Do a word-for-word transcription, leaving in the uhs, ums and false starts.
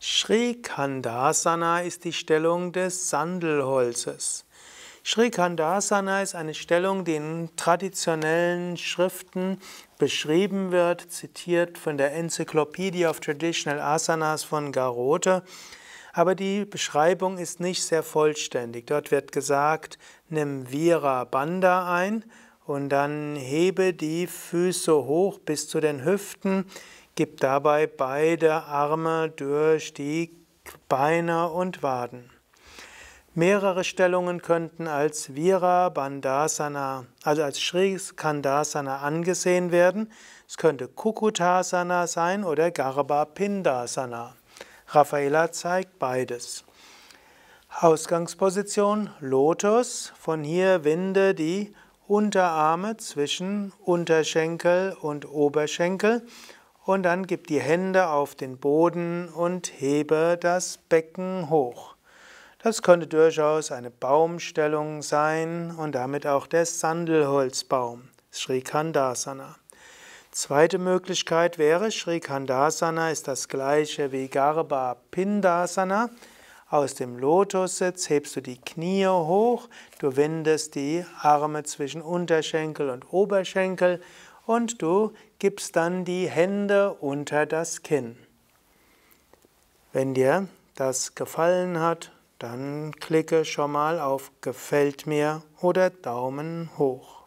Shrikhandasana ist die Stellung des Sandelholzes. Shrikhandasana ist eine Stellung, die in traditionellen Schriften beschrieben wird, zitiert von der Encyclopedia of Traditional Asanas von Garote. Aber die Beschreibung ist nicht sehr vollständig. Dort wird gesagt, nimm Virabandha ein und dann hebe die Füße hoch bis zu den Hüften, gib dabei beide Arme durch die Beine und Waden. Mehrere Stellungen könnten als Virabandhasana, also als Shrikhandasana angesehen werden. Es könnte Kukutasana sein oder Garbhapindasana. Raffaela zeigt beides. Ausgangsposition Lotus. Von hier winde die Unterarme zwischen Unterschenkel und Oberschenkel und dann gib die Hände auf den Boden und hebe das Becken hoch. Das könnte durchaus eine Baumstellung sein und damit auch der Sandelholzbaum, Shrikhandasana. Zweite Möglichkeit wäre, Shrikhandasana ist das gleiche wie Garbhapindasana. Aus dem Lotussitz hebst du die Knie hoch, du windest die Arme zwischen Unterschenkel und Oberschenkel und du gibst dann die Hände unter das Kinn. Wenn dir das gefallen hat, dann klicke schon mal auf Gefällt mir oder Daumen hoch.